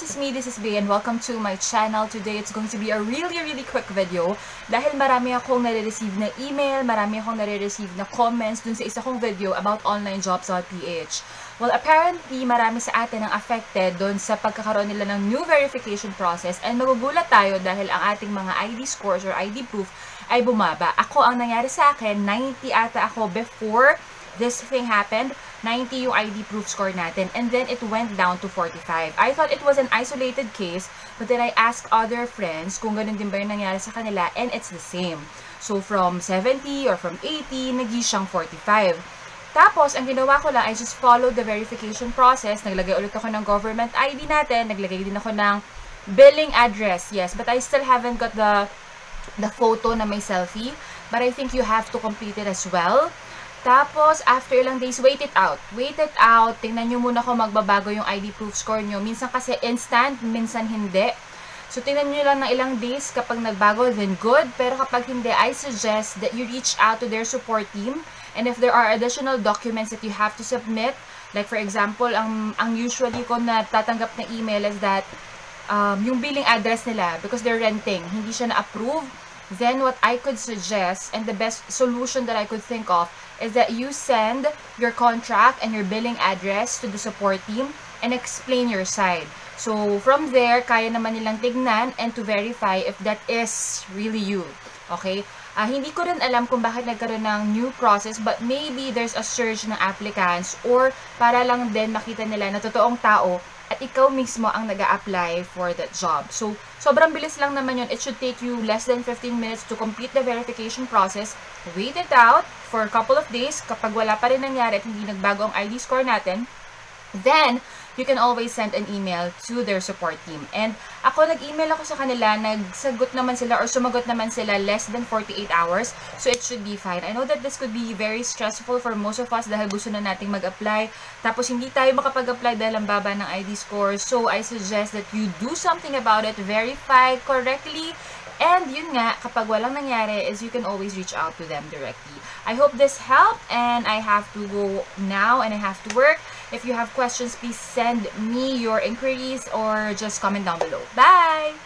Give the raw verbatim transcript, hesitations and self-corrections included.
this is me, this is Bea, and welcome to my channel. Today, it's going to be a really, really quick video. Dahil marami akong nare-receive na email, marami akong nare-receive na comments dun sa isa kong video about online jobs dot p h. Well, apparently, marami sa atin ang affected dun sa pagkakaroon nila ng new verification process, and magugulat tayo dahil ang ating mga I D scores or I D proof ay bumaba. Ako, ang nangyari sa akin, ninety ata ako before this thing happened, ninety yung I D proof score natin, and then it went down to forty-five. I thought it was an isolated case, but then I asked other friends kung ganun din ba yung nangyari sa kanila, and it's the same. So from seventy or from eighty, naging siyang forty-five. Tapos, ang ginawa ko lang, I just followed the verification process. Naglagay ulit ako ng government I D natin, naglagay din ako ng billing address, yes, but I still haven't got the the photo na may selfie, but I think you have to complete it as well. Tapos, after ilang days, wait it out. Wait it out. Tingnan nyo muna kung magbabago yung I D proof score nyo. Minsan kasi instant, minsan hindi. So, tingnan nyo lang ng ilang days. Kapag nagbago, then good. Pero kapag hindi, I suggest that you reach out to their support team. And if there are additional documents that you have to submit, like for example, ang, ang usually ko na tatanggap na email is that um, yung billing address nila, because they're renting, hindi siya na-approve. Then what I could suggest, and the best solution that I could think of, is that you send your contract and your billing address to the support team and explain your side. So from there, kaya naman nilang tignan and to verify if that is really you. Okay? Uh, hindi ko rin alam kung bakit nagkaroon ng new process, but maybe there's a surge ng applicants or para lang din makita nila na totoong tao at ikaw mismo ang nag-a-apply for that job. So, sobrang bilis lang naman yun. It should take you less than fifteen minutes to complete the verification process. Wait it out for a couple of days. Kapag wala pa rin nangyari at hindi nagbago ang I D score natin, then you can always send an email to their support team. And ako, nag-email ako sa kanila, nagsagot naman sila or sumagot naman sila less than forty-eight hours. So, it should be fine. I know that this could be very stressful for most of us dahil gusto na nating mag-apply. Tapos, hindi tayo makapag-apply dahil ang baba ng I D score. So, I suggest that you do something about it. Verify correctly. And yun nga, kapag walang nangyari is you can always reach out to them directly. I hope this helped, and I have to go now and I have to work. If you have questions, please send me your inquiries or just comment down below. Bye!